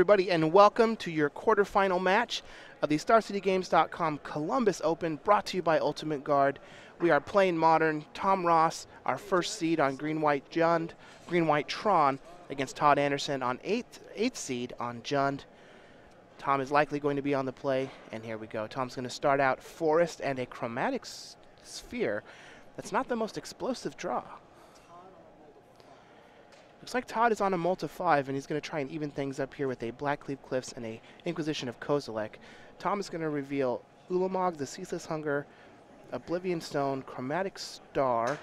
everybody, and welcome to your quarterfinal match of the StarCityGames.com Columbus Open, brought to you by Ultimate Guard. We are playing Modern. Tom Ross, our first seed on Green-White Tron, against Todd Anderson on eighth seed on Jund. Tom is likely going to be on the play, and here we go. Tom's going to start out Forest and a Chromatic Sphere. That's not the most explosive draw. Looks like Todd is on a multi-5, and he's going to try and even things up here with a Blackleaf Cliffs and a Inquisition of Kozilek. Tom is going to reveal Ulamog, the Ceaseless Hunger, Oblivion Stone, Chromatic Star,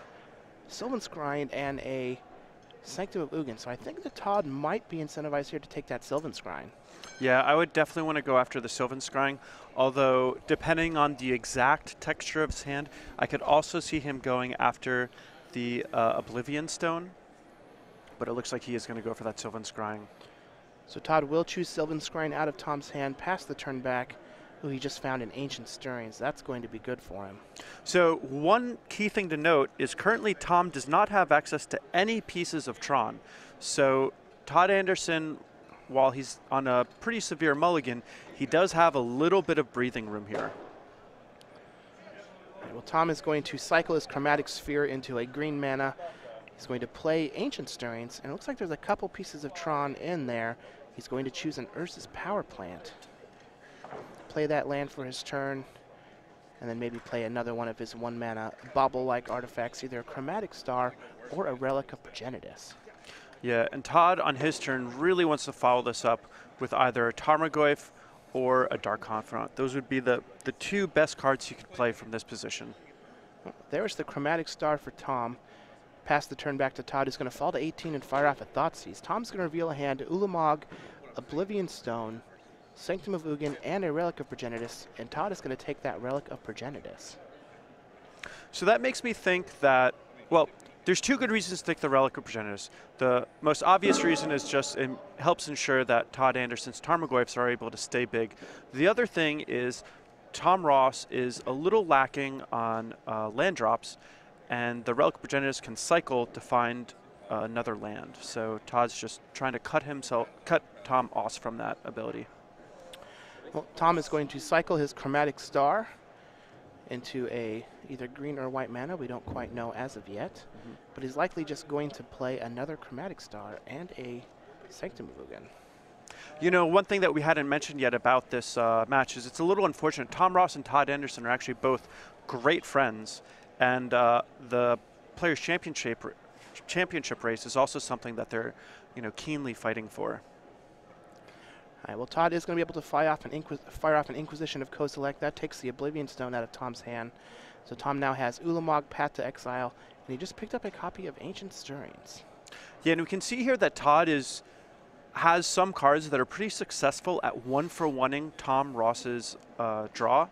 Sylvan Scrying, and a Sanctum of Ugin. So I think that Todd might be incentivized here to take that Sylvan Scrying. Yeah, I would definitely want to go after the Sylvan Scrying, although depending on the exact texture of his hand, I could also see him going after the Oblivion Stone. But it looks like he is going to go for that Sylvan Scrying. So Todd will choose Sylvan Scrying out of Tom's hand, past the turn back, who he just found in Ancient Stirrings. That's going to be good for him. So one key thing to note is currently Tom does not have access to any pieces of Tron. So Todd Anderson, while he's on a pretty severe mulligan, he does have a little bit of breathing room here. Right, well, Tom is going to cycle his Chromatic Sphere into a green mana. He's going to play Ancient Stirrings, and it looks like there's a couple pieces of Tron in there. He's going to choose an Urza's Power Plant. Play that land for his turn, and then maybe play another one of his one-mana bobble-like artifacts, either a Chromatic Star or a Relic of Progenitus. Yeah, and Todd, on his turn, really wants to follow this up with either a Tarmogoyf or a Dark Confidant. Those would be the two best cards you could play from this position. Well, there's the Chromatic Star for Tom. Pass the turn back to Todd, who's going to fall to 18 and fire off a Thoughtseize. Tom's going to reveal a hand to Ulamog, Oblivion Stone, Sanctum of Ugin, and a Relic of Progenitus, and Todd is going to take that Relic of Progenitus. So that makes me think that, well, there's two good reasons to take the Relic of Progenitus. The most obvious reason is just it helps ensure that Todd Anderson's Tarmogoyfs are able to stay big. The other thing is Tom Ross is a little lacking on land drops, and the Relic of Progenitus can cycle to find another land. So Todd's just trying to cut Tom off from that ability. Well, Tom is going to cycle his Chromatic Star into a either green or white mana. We don't quite know as of yet, but he's likely just going to play another Chromatic Star and a Sanctum of Ugin. You know, one thing that we hadn't mentioned yet about this match is it's a little unfortunate. Tom Ross and Todd Anderson are actually both great friends, and the Players' Championship race is also something that they're, you know, keenly fighting for. All right, well, Todd is going to be able to fire off an Inquisition of Kozilek. That takes the Oblivion Stone out of Tom's hand. So Tom now has Ulamog, Path to Exile, and he just picked up a copy of Ancient Stirrings. Yeah, and we can see here that Todd has some cards that are pretty successful at one-for-oneing Tom Ross's draw,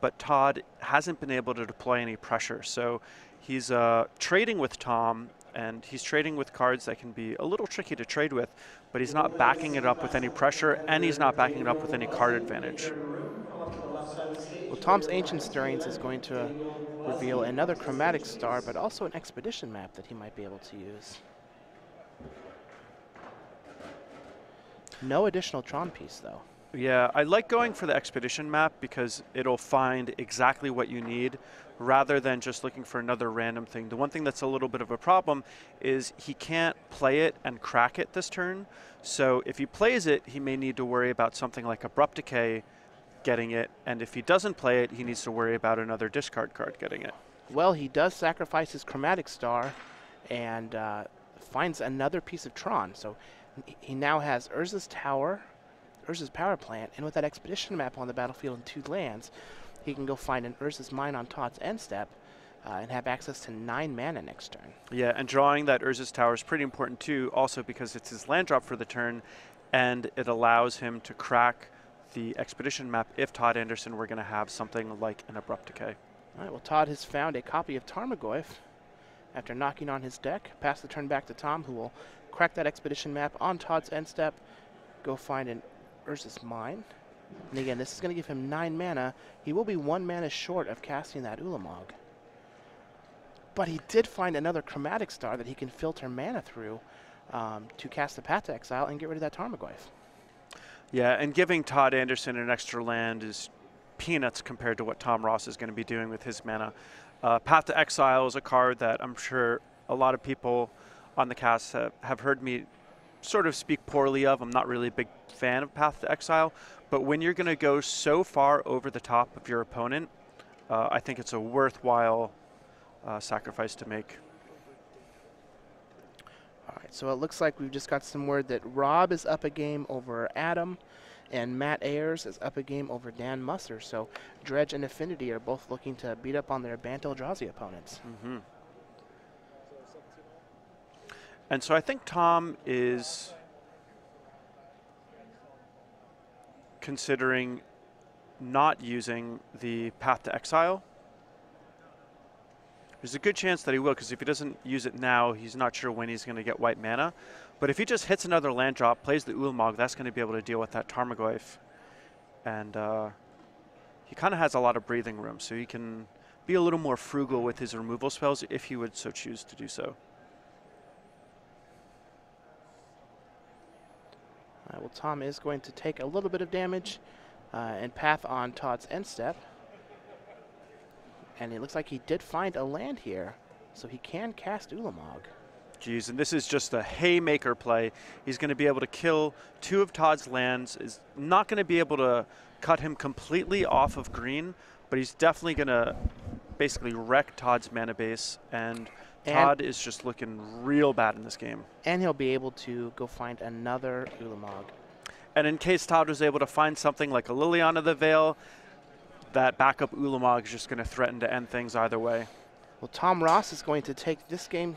but Todd hasn't been able to deploy any pressure. So he's trading with Tom, and he's trading with cards that can be a little tricky to trade with, but he's not backing it up with any pressure, and he's not backing it up with any card advantage. Well, Tom's Ancient Stirrings is going to reveal another Chromatic Star, but also an Expedition Map that he might be able to use. No additional Tron piece, though. Yeah, I like going for the Expedition Map because it'll find exactly what you need rather than just looking for another random thing. The one thing that's a little bit of a problem is he can't play it and crack it this turn. So if he plays it, he may need to worry about something like Abrupt Decay getting it. And if he doesn't play it, he needs to worry about another discard card getting it. Well, he does sacrifice his Chromatic Star and finds another piece of Tron. So he now has Urza's Tower, Urza's Power Plant, and with that Expedition Map on the battlefield and two lands, he can go find an Urza's Mine on Todd's end step and have access to 9 mana next turn. Yeah, and drawing that Urza's Tower is pretty important too, also because it's his land drop for the turn, and it allows him to crack the Expedition Map if Todd Anderson were going to have something like an Abrupt Decay. All right, well, Todd has found a copy of Tarmogoyf after knocking on his deck. Pass the turn back to Tom, who will crack that Expedition Map on Todd's end step, go find an Urza's Mine. And again, this is going to give him 9 mana. He will be 1 mana short of casting that Ulamog. But he did find another Chromatic Star that he can filter mana through to cast the Path to Exile and get rid of that Tarmogoyf. Yeah, and giving Todd Anderson an extra land is peanuts compared to what Tom Ross is going to be doing with his mana. Path to Exile is a card that I'm sure a lot of people on the cast have heard me sort of speak poorly of. I'm not really a big fan of Path to Exile, but when you're going to go so far over the top of your opponent, I think it's a worthwhile sacrifice to make. All right, so it looks like we've just got some word that Rob is up a game over Adam, and Matt Ayers is up a game over Dan Musser. So Dredge and Affinity are both looking to beat up on their Bantel Eldrazi opponents. Mm-hmm. And so I think Tom is considering not using the Path to Exile. There's a good chance that he will, because if he doesn't use it now, he's not sure when he's going to get white mana. But if he just hits another land drop, plays the Ulamog, that's going to be able to deal with that Tarmogoyf. And he kind of has a lot of breathing room, so he can be a little more frugal with his removal spells if he would so choose to do so. All right, well, Tom is going to take a little bit of damage and path on Todd's end step. And it looks like he did find a land here, so he can cast Ulamog. Jeez, and this is just a haymaker play. He's going to be able to kill two of Todd's lands. Is not going to be able to cut him completely off of green, but he's definitely going to basically wreck Todd's mana base. And Todd is just looking real bad in this game. And he'll be able to go find another Ulamog. And in case Todd was able to find something like a Liliana the Veil, that backup Ulamog is just going to threaten to end things either way. Well, Tom Ross is going to take this game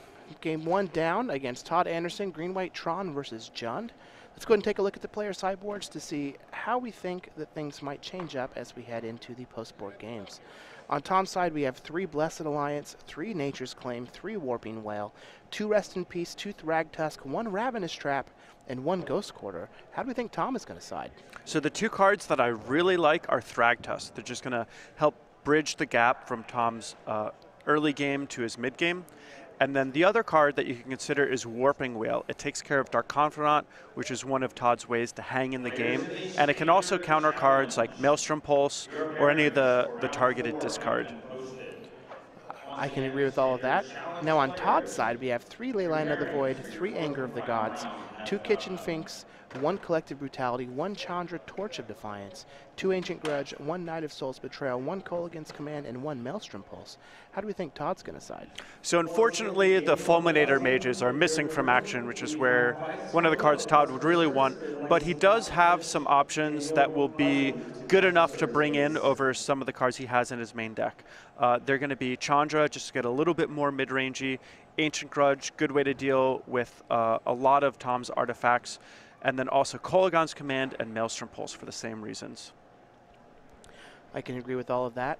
one down against Todd Anderson, Green-White Tron versus Jund. Let's go ahead and take a look at the player sideboards to see how we think that things might change up as we head into the post-board games. On Tom's side, we have 3 Blessed Alliance, 3 Nature's Claim, 3 Warping Whale, 2 Rest in Peace, 2 Thragtusk, 1 Ravenous Trap, and 1 Ghost Quarter. How do we think Tom is going to side? So the two cards that I really like are Thragtusk. They're just going to help bridge the gap from Tom's early game to his mid game. And then the other card that you can consider is Warping Whale. It takes care of Dark Confidant, which is one of Todd's ways to hang in the game. And it can also counter cards like Maelstrom Pulse or any of the targeted discard. I can agree with all of that. Now on Todd's side, we have 3 Leyline of the Void, 3 Anger of the Gods, 2 Kitchen Finks, 1 Collective Brutality, 1 Chandra Torch of Defiance, 2 Ancient Grudge, 1 Knight of Souls Betrayal, 1 Koligan's Command, and 1 Maelstrom Pulse. How do we think Todd's going to side? So unfortunately, the Fulminator Mages are missing from action, which is where one of the cards Todd would really want. But he does have some options that will be good enough to bring in over some of the cards he has in his main deck. They're going to be Chandra, just to get a little bit more mid-rangey. Ancient Grudge, good way to deal with a lot of Tom's artifacts. And then also Koligan's Command and Maelstrom Pulse for the same reasons. I can agree with all of that.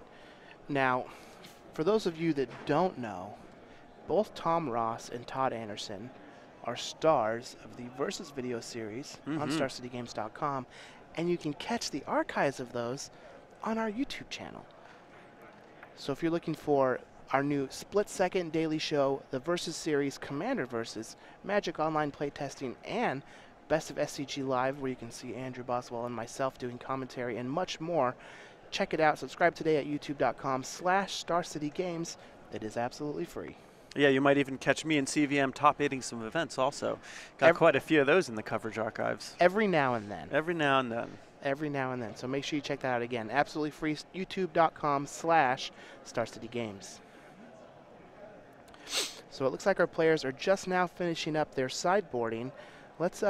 Now, for those of you that don't know, both Tom Ross and Todd Anderson are stars of the Versus video series on StarCityGames.com, and you can catch the archives of those on our YouTube channel. So if you're looking for our new split-second daily show, the Versus series, Commander Versus, Magic Online playtesting, and Best of SCG Live, where you can see Andrew Boswell and myself doing commentary and much more, check it out. Subscribe today at youtube.com/StarCityGames. It is absolutely free. Yeah, you might even catch me in CVM top-8ing some events also. Got quite a few of those in the coverage archives. Every now and then. Every now and then. Every now and then. So make sure you check that out again. Absolutely free, youtube.com/StarCityGames. So it looks like our players are just now finishing up their sideboarding. Let's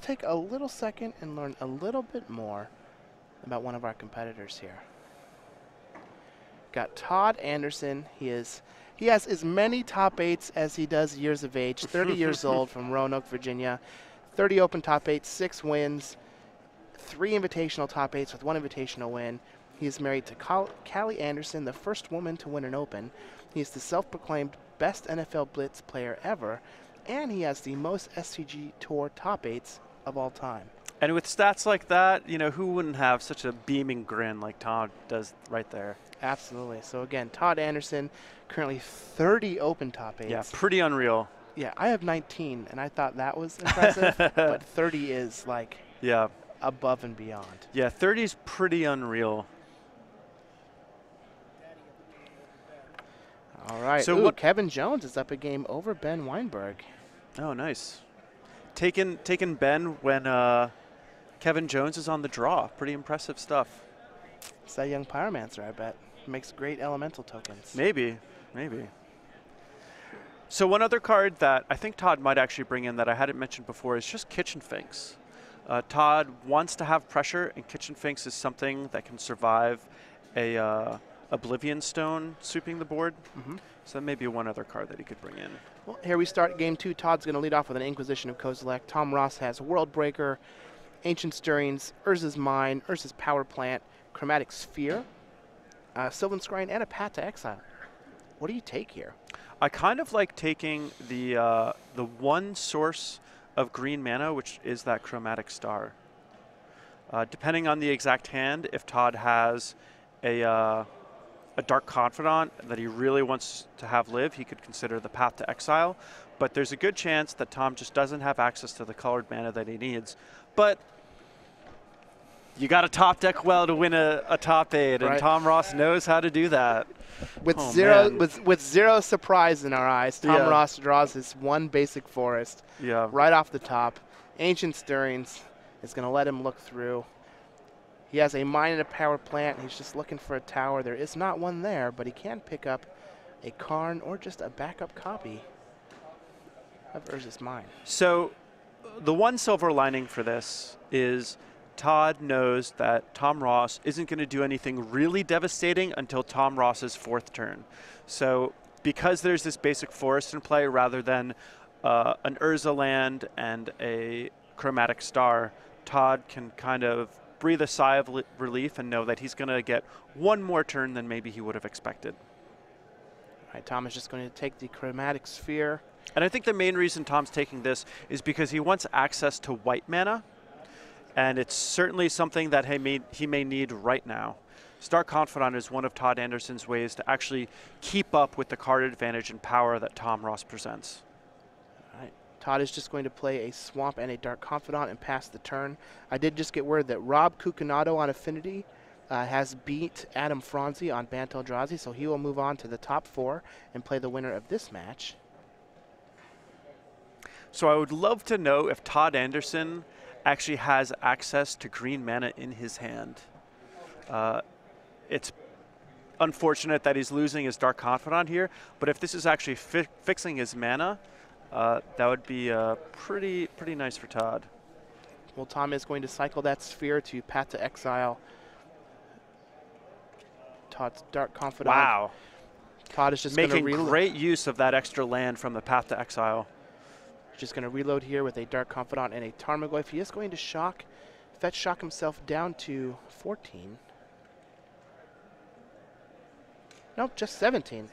take a little second and learn a little bit more about one of our competitors here. Got Todd Anderson. He has as many top 8s as he does years of age. 30 years old, from Roanoke, Virginia. 30 open top 8s, 6 wins, 3 invitational top 8s with 1 invitational win. He is married to Callie Anderson, the first woman to win an Open. He is the self-proclaimed best NFL Blitz player ever. And he has the most SCG Tour top 8s of all time. And with stats like that, you know, who wouldn't have such a beaming grin like Todd does right there? Absolutely. So again, Todd Anderson, currently 30 open top 8s. Yeah, pretty unreal. Yeah, I have 19, and I thought that was impressive, but 30 is like... Yeah, above and beyond. Yeah, 30 is pretty unreal. All right. So what Kevin Jones is up a game over Ben Weinberg. Oh, nice. Taking Ben when Kevin Jones is on the draw. Pretty impressive stuff. It's that young pyromancer, I bet. Makes great elemental tokens. Maybe, maybe. So one other card that I think Todd might actually bring in that I hadn't mentioned before is just Kitchen Finks. Todd wants to have pressure, and Kitchen Finks is something that can survive a Oblivion Stone sweeping the board. Mm-hmm. So that may be one other card that he could bring in. Well, here we start game two. Todd's going to lead off with an Inquisition of Kozilek. Tom Ross has Worldbreaker, Ancient Stirrings, Urza's Mine, Urza's Power Plant, Chromatic Sphere, Sylvan Scrying, and a Path to Exile. What do you take here? I kind of like taking the one source of green mana, which is that Chromatic Star. Depending on the exact hand, if Todd has a Dark Confidant that he really wants to have live, he could consider the Path to Exile. But there's a good chance that Tom just doesn't have access to the colored mana that he needs. But you got to top deck well to win a top eight, right. And Tom Ross knows how to do that. With zero surprise in our eyes, Tom Ross draws his one basic forest right off the top. Ancient Stirrings is going to let him look through. He has a mine and a power plant. He's just looking for a tower. There is not one there, but he can pick up a Karn or just a backup copy of Urza's Mine. So the one silver lining for this is Todd knows that Tom Ross isn't going to do anything really devastating until Tom Ross's fourth turn. So because there's this basic forest in play rather than an Urza land and a Chromatic Star, Todd can kind of breathe a sigh of relief and know that he's going to get one more turn than maybe he would have expected. All right, Tom is just going to take the Chromatic Sphere. And I think the main reason Tom's taking this is because he wants access to white mana. And it's certainly something that he may need right now. Star Confidant is one of Todd Anderson's ways to actually keep up with the card advantage and power that Tom Ross presents. All right. Todd is just going to play a Swamp and a Dark Confidant and pass the turn. I did just get word that Rob Cucanato on Affinity has beat Adam Franzi on Bant Eldrazi, so he will move on to the top four and play the winner of this match. So I would love to know if Todd Anderson actually has access to green mana in his hand. It's unfortunate that he's losing his Dark Confidant here, but if this is actually fixing his mana, that would be pretty nice for Todd. Well, Tom is going to cycle that sphere to Path to Exile Todd's Dark Confidant. Wow. Todd is just making great use of that extra land from the Path to Exile. Just going to reload here with a Dark Confidant and a Tarmogoyf. He is going to fetch shock himself down to 14. Nope, just 17.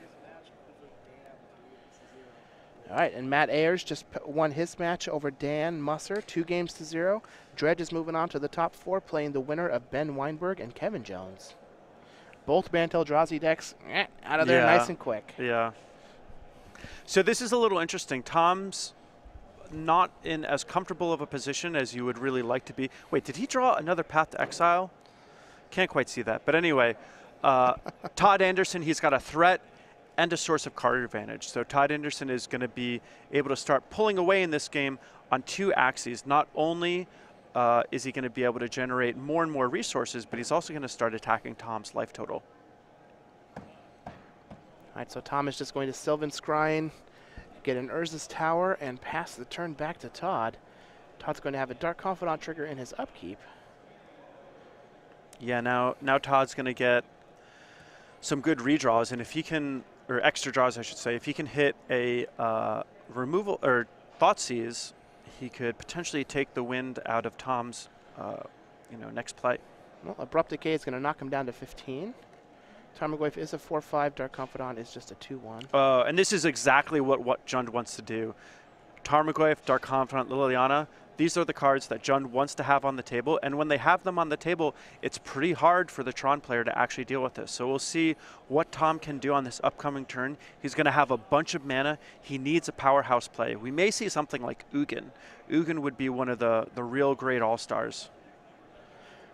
All right, and Matt Ayers just won his match over Dan Musser, 2 games to 0. Dredge is moving on to the top four, playing the winner of Ben Weinberg and Kevin Jones. Both Bant Eldrazi decks out of there nice and quick. Yeah. So this is a little interesting. Tom's not in as comfortable of a position as you would really like to be. Wait, did he draw another Path to Exile? Can't quite see that. But anyway, Todd Anderson, he's got a threat and a source of card advantage. So Todd Anderson is going to be able to start pulling away in this game on two axes. Not only is he going to be able to generate more and more resources, but he's also going to start attacking Tom's life total. All right, so Tom is just going to Sylvan Scrying, get an Urza's Tower, and pass the turn back to Todd. Todd's going to have a Dark Confidant trigger in his upkeep. Yeah, now Todd's going to get some good redraws, and if he can, or extra draws, I should say, if he can hit a removal or Thoughtseize, he could potentially take the wind out of Tom's, next play. Well, Abrupt Decay is going to knock him down to 15. Tarmogoyf is a 4-5. Dark Confidant is just a 2-1. And this is exactly what Jund wants to do. Tarmogoyf, Dark Confidant, Liliana, these are the cards that Jund wants to have on the table. And when they have them on the table, it's pretty hard for the Tron player to actually deal with this. So we'll see what Tom can do on this upcoming turn. He's going to have a bunch of mana. He needs a powerhouse play. We may see something like Ugin. Ugin would be one of the real great all-stars.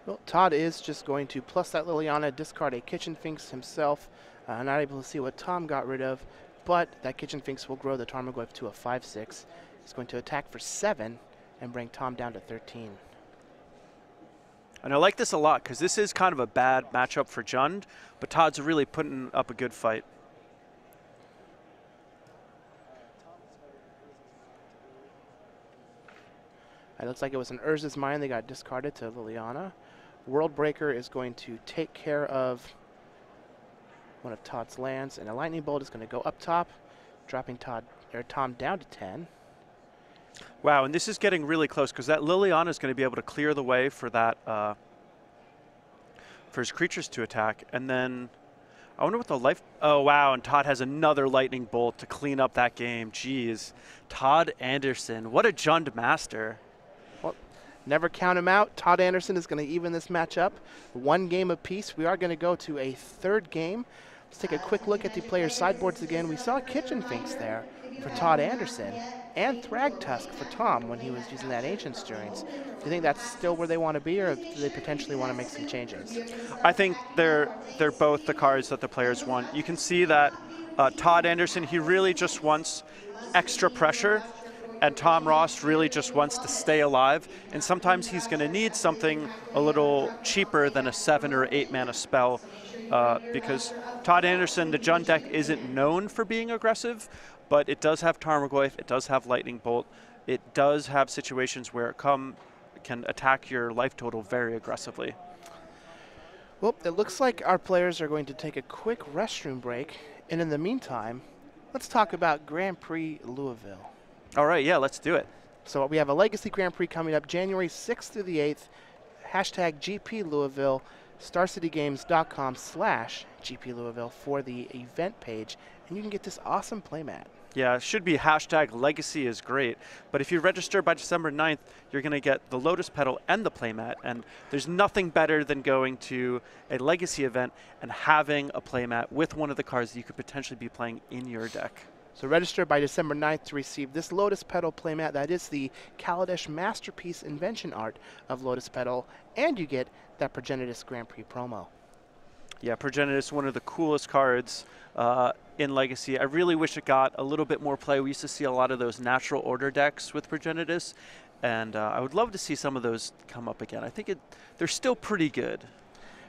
Well, Todd is just going to plus that Liliana, discard a Kitchen Finks himself. Not able to see what Tom got rid of, but that Kitchen Finks will grow the Tarmogoyf to a 5/6. He's going to attack for 7 and bring Tom down to 13. And I like this a lot because this is kind of a bad matchup for Jund, but Todd's really putting up a good fight. It looks like it was an Urza's Mine. They got discarded to Liliana. Worldbreaker is going to take care of one of Todd's lands, and a Lightning Bolt is going to go up top, dropping Tom down to 10. Wow, and this is getting really close because that Liliana is going to be able to clear the way for that for his creatures to attack, and then I wonder what the life. Oh wow! And Todd has another Lightning Bolt to clean up that game. Jeez, Todd Anderson, what a Jund master! Well, never count him out. Todd Anderson is going to even this match up, 1 game apiece. We are going to go to a 3rd game. Let's take a quick look at the players' sideboards again. We saw Kitchen Finks there for Todd Anderson and Thragtusk for Tom when he was using that Ancient Stirrings. Do you think that's still where they want to be, or do they potentially want to make some changes? I think they're both the cards that the players want. You can see that Todd Anderson, he really just wants extra pressure, and Tom Ross really just wants to stay alive, and sometimes he's going to need something a little cheaper than a 7 or 8 mana spell because Todd Anderson, the Jund deck, isn't known for being aggressive, but it does have Tarmogoyf, it does have Lightning Bolt, it does have situations where it can attack your life total very aggressively. Well, it looks like our players are going to take a quick restroom break, and in the meantime, let's talk about Grand Prix Louisville. All right, yeah, let's do it. So we have a Legacy Grand Prix coming up January 6th through the 8th, hashtag GP Louisville, StarCityGames.com/GP Louisville for the event page, and you can get this awesome playmat. Yeah, it should be hashtag legacy is great, but if you register by December 9th, you're going to get the Lotus Petal and the playmat, and there's nothing better than going to a legacy event and having a playmat with one of the cards that you could potentially be playing in your deck. So register by December 9th to receive this Lotus Petal playmat. That is the Kaladesh Masterpiece Invention Art of Lotus Petal, and you get that Progenitus Grand Prix promo. Yeah, Progenitus, one of the coolest cards in Legacy. I really wish it got a little bit more play. We used to see a lot of those natural order decks with Progenitus, and I would love to see some of those come up again. I think they're still pretty good.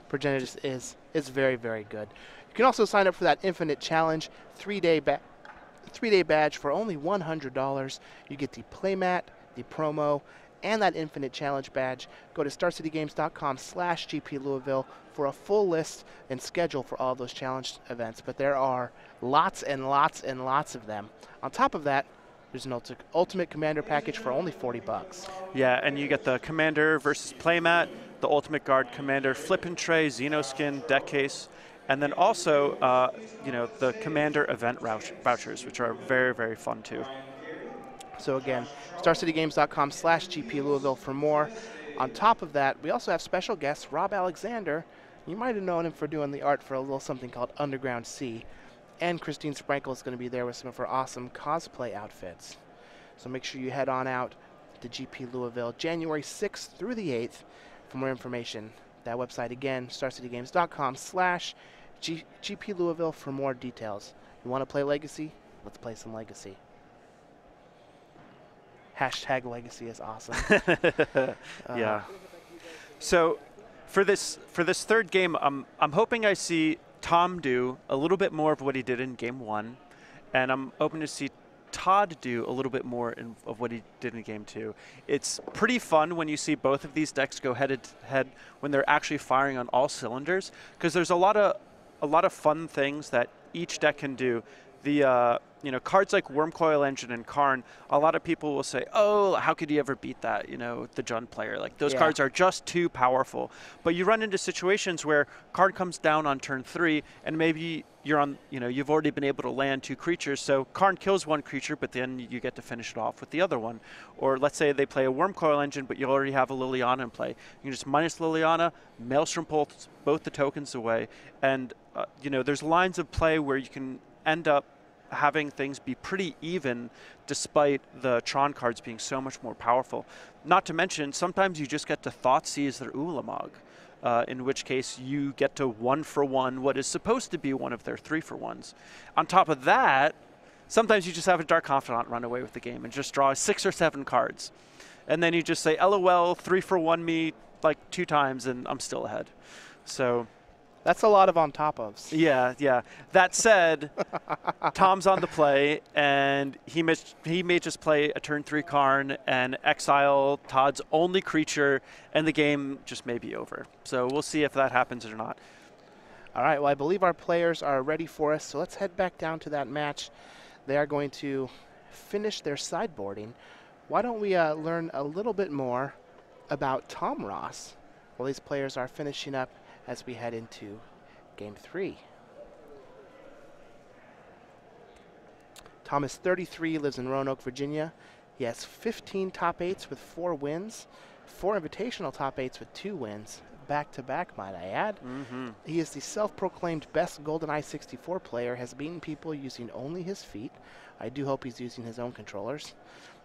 Progenitus is very, very good. You can also sign up for that Infinite Challenge three-day badge for only $100. You get the playmat, the promo, and that Infinite Challenge badge. Go to StarCityGames.com/GP Louisville for a full list and schedule for all those challenge events, but there are lots and lots and lots of them. On top of that, there's an Ultimate Commander package for only $40. Yeah, and you get the Commander versus playmat, the Ultimate Guard Commander flippin' tray, Xenoskin, deck case, and then also, you know, the Commander event vouchers, which are very, very fun too. So again, StarCityGames.com/GP Louisville for more. On top of that, we also have special guest Rob Alexander. You might have known him for doing the art for a little something called Underground Sea. And Christine Sprankle is going to be there with some of her awesome cosplay outfits. So make sure you head on out to GP Louisville January 6th through the 8th for more information. That website again, StarCityGames.com/GP Louisville for more details. You want to play Legacy? Let's play some Legacy. Hashtag Legacy is awesome. Yeah. So for this 3rd game, I'm hoping I see Tom do a little bit more of what he did in game 1, and I'm hoping to see Todd do a little bit more of what he did in game 2. It's pretty fun when you see both of these decks go head-to-head when they're actually firing on all cylinders, because there's a lot of fun things that each deck can do. The you know, cards like Wormcoil Engine and Karn, a lot of people will say, oh, how could you ever beat that, you know, the Jund player? Like, those cards are just too powerful. But you run into situations where card comes down on turn 3, and maybe you're on, you know, you've already been able to land 2 creatures, so Karn kills 1 creature, but then you get to finish it off with the other one. Or let's say they play a Wormcoil Engine, but you already have a Liliana in play. You can just minus Liliana, Maelstrom Pulse both the tokens away, and, you know, there's lines of play where you can end up having things be pretty even despite the Tron cards being so much more powerful. Not to mention, sometimes you just get to Thoughtseize their Ulamog, in which case you get to 1-for-1 what is supposed to be one of their 3-for-1s. On top of that, sometimes you just have a Dark Confidant run away with the game and just draw 6 or 7 cards. And then you just say, LOL, 3-for-1 me like 2 times and I'm still ahead. So that's a lot of on top ofs. Yeah, yeah. That said, Tom's on the play, and he may just play a turn 3 Karn and exile Todd's only creature, and the game just may be over. So we'll see if that happens or not. All right, well, I believe our players are ready for us, so let's head back down to that match. They are going to finish their sideboarding. Why don't we learn a little bit more about Tom Ross while these players are finishing up as we head into game 3. Tom is 33, lives in Roanoke, Virginia. He has 15 top 8s with 4 wins, 4 invitational top 8s with 2 wins, back-to-back, might I add. Mm-hmm. He is the self-proclaimed best GoldenEye 64 player, has beaten people using only his feet. I do hope he's using his own controllers.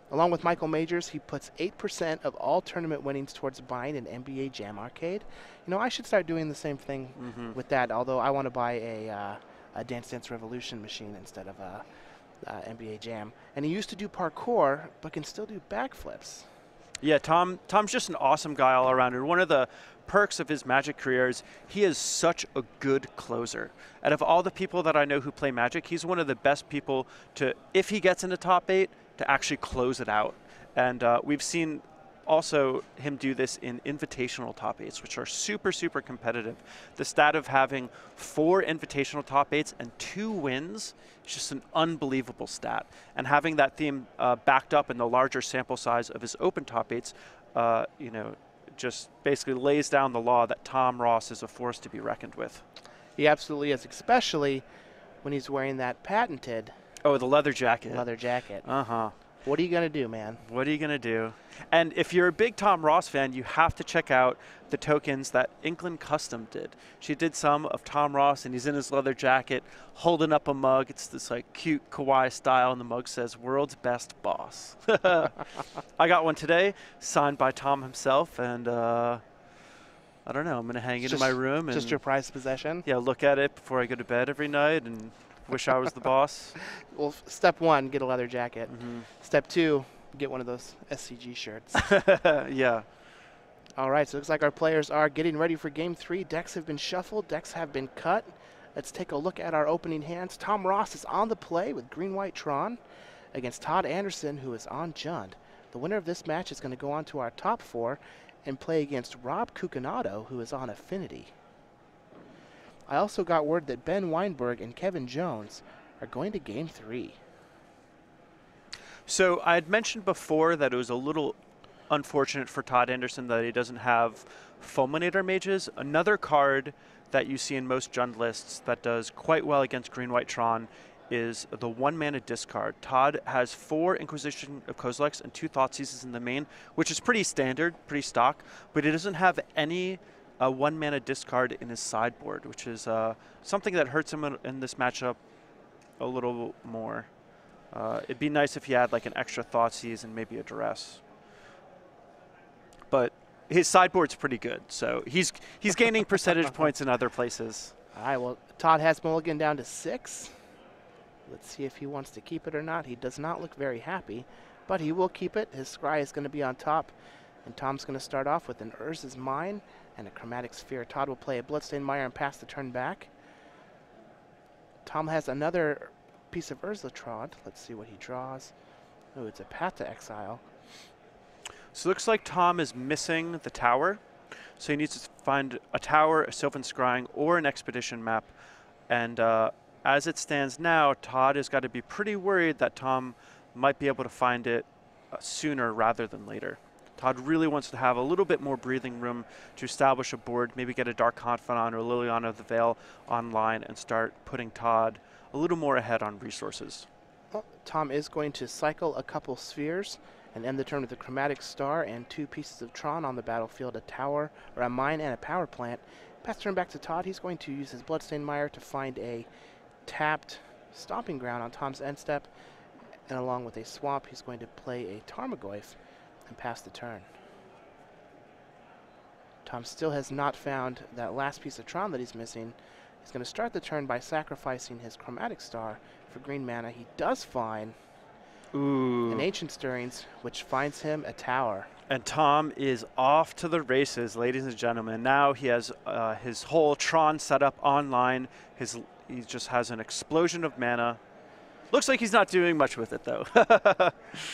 Along with Michael Majors, he puts 8% of all tournament winnings towards buying an NBA Jam arcade. You know, I should start doing the same thing with that, although I want to buy a Dance Dance Revolution machine instead of a NBA Jam. And he used to do parkour, but can still do backflips. Yeah, Tom's just an awesome guy all around. And one of the perks of his Magic career is he is such a good closer. Out of all the people that I know who play Magic, he's one of the best people to, if he gets into top 8, to actually close it out. And we've seen also him do this in invitational top 8s, which are super, super competitive. The stat of having 4 invitational top 8s and 2 wins is just an unbelievable stat. And having that theme backed up in the larger sample size of his open top 8s, you know, just basically lays down the law that Tom Ross is a force to be reckoned with. He absolutely is, especially when he's wearing that patented the leather jacket. Leather jacket. Uh-huh. What are you going to do, man? What are you going to do? And if you're a big Tom Ross fan, you have to check out the tokens that Inkland Custom did. She did some of Tom Ross, and he's in his leather jacket holding up a mug. It's this like cute kawaii style, and the mug says, "World's Best Boss." I got one today signed by Tom himself, and I don't know. I'm going to hang it in my room. Just your prized possession? Yeah, look at it before I go to bed every night and wish I was the boss. Well, step 1, get a leather jacket. Mm-hmm. Step 2, get one of those SCG shirts. Yeah. All right, so it looks like our players are getting ready for game 3. Decks have been shuffled. Decks have been cut. Let's take a look at our opening hands. Tom Ross is on the play with Green-White Tron against Todd Anderson, who is on Jund. The winner of this match is going to go on to our top 4 and play against Rob Cucanato, who is on Affinity. I also got word that Ben Weinberg and Kevin Jones are going to game 3. So I had mentioned before that it was a little unfortunate for Todd Anderson that he doesn't have Fulminator Mages. Another card that you see in most Jund lists that does quite well against Green-White Tron is the 1-mana discard. Todd has 4 Inquisition of Kozilek and 2 Thoughtseizes in the main, which is pretty standard, pretty stock, but he doesn't have any a 1-mana discard in his sideboard, which is something that hurts him in this matchup a little more. It'd be nice if he had like an extra Thoughtseize and maybe a Duress. But his sideboard's pretty good, so he's gaining percentage points in other places. All right, well, Todd has Mulligan down to 6. Let's see if he wants to keep it or not. He does not look very happy, but he will keep it. His Scry is going to be on top, and Tom's going to start off with an Urza's Mine and a Chromatic Sphere. Todd will play a Bloodstained Mire and pass the turn back. Tom has another piece of Urza Tron. Let's see what he draws. Oh, it's a Path to Exile. So it looks like Tom is missing the tower. So he needs to find a tower, a Sylvan Scrying, or an Expedition Map. And as it stands now, Todd has got to be pretty worried that Tom might be able to find it sooner rather than later. Todd really wants to have a little bit more breathing room to establish a board, maybe get a Dark Confidant or Liliana of the Veil online and start putting Todd a little more ahead on resources. Well, Tom is going to cycle a couple spheres and end the turn with a Chromatic Star and 2 pieces of Tron on the battlefield, a tower, or a mine and a power plant. Pass turn back to Todd. He's going to use his Bloodstained Mire to find a tapped Stomping Ground on Tom's end step, and along with a Swamp, he's going to play a Tarmogoyf and pass the turn. Tom still has not found that last piece of Tron that he's missing. He's going to start the turn by sacrificing his Chromatic Star for green mana. He does find an Ancient Stirrings, which finds him a tower. And Tom is off to the races, ladies and gentlemen. Now he has his whole Tron setup online. He just has an explosion of mana. Looks like he's not doing much with it, though.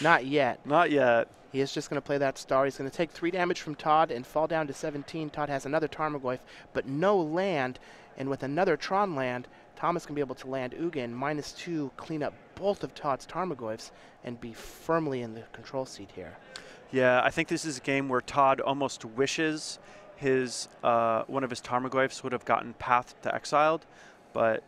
Not yet. Not yet. He is just going to play that star. He's going to take 3 damage from Todd and fall down to 17. Todd has another Tarmogoyf, but no land. And with another Tron land, Thomas can be able to land Ugin, -2, clean up both of Todd's Tarmogoyfs, and be firmly in the control seat here. Yeah, I think this is a game where Todd almost wishes his one of his Tarmogoyfs would have gotten Path to Exile, but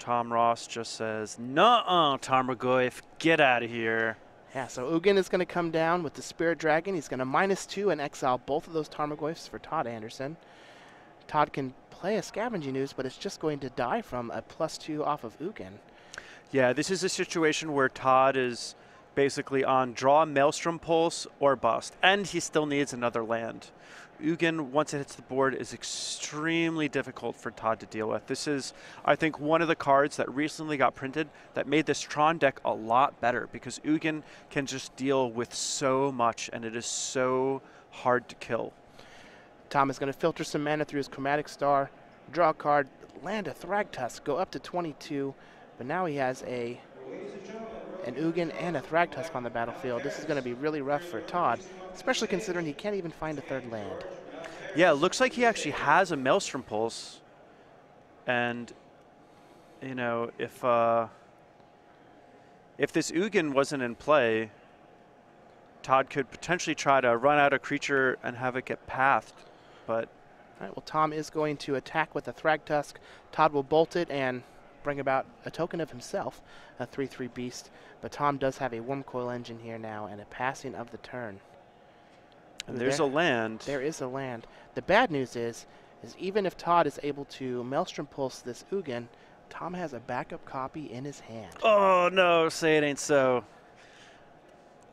Tom Ross just says, "Nuh-uh, Tarmogoyf, get out of here." Yeah, so Ugin is going to come down with the Spirit Dragon. He's going to -2 and exile both of those Tarmogoyfs for Todd Anderson. Todd can play a Scavenging Ooze, but it's just going to die from a +2 off of Ugin. Yeah, this is a situation where Todd is basically on draw, Maelstrom Pulse, or bust, and he still needs another land. Ugin, once it hits the board, is extremely difficult for Todd to deal with. This is, I think, one of the cards that recently got printed that made this Tron deck a lot better, because Ugin can just deal with so much, and it is so hard to kill. Tom is going to filter some mana through his Chromatic Star, draw a card, land a Thragtusk, go up to 22, but now he has an Ugin and a Thragtusk on the battlefield. This is going to be really rough for Todd, especially considering he can't even find a third land. Yeah, it looks like he actually has a Maelstrom Pulse, and, you know, if this Ugin wasn't in play, Todd could potentially try to run out a creature and have it get pathed. But all right, well, Tom is going to attack with a Thragtusk. Todd will bolt it and bring about a token of himself, a 3/3 beast. But Tom does have a Wormcoil Engine here now and a passing of the turn. And there's a land. There is a land. The bad news is even if Todd is able to Maelstrom Pulse this Ugin, Tom has a backup copy in his hand. Oh, no, say it ain't so.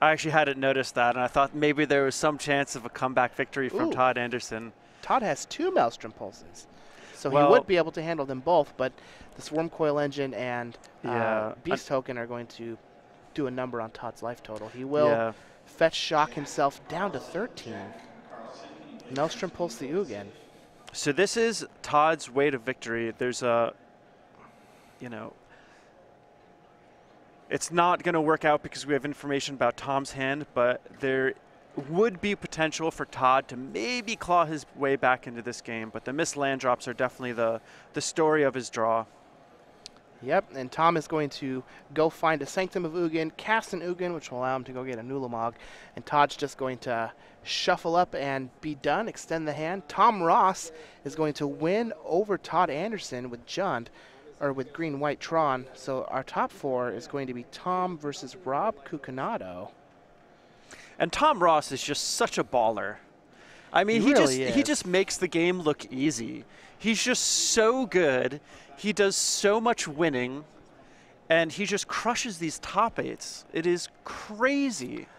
I actually hadn't noticed that, and I thought maybe there was some chance of a comeback victory from Todd Anderson. Todd has 2 Maelstrom Pulses, so he would be able to handle them both, but this Wormcoil Engine and Beast Token are going to do a number on Todd's life total. He will fetch shock himself down to 13. Maelstrom Pulse the Ugin. So this is Todd's way to victory. There's a, you know, it's not going to work out because we have information about Tom's hand, but there would be potential for Todd to maybe claw his way back into this game, but the missed land drops are definitely the story of his draw. Yep, and Tom is going to go find a Sanctum of Ugin, cast an Ugin, which will allow him to go get a Nulamog, and Todd's just going to shuffle up and be done, extend the hand. Tom Ross is going to win over Todd Anderson with Jund, or with green-white Tron. So our top 4 is going to be Tom versus Rob Cucanato. And Tom Ross is just such a baller. I mean, he just makes the game look easy. He's just so good. He does so much winning, and he just crushes these top 8s. It is crazy.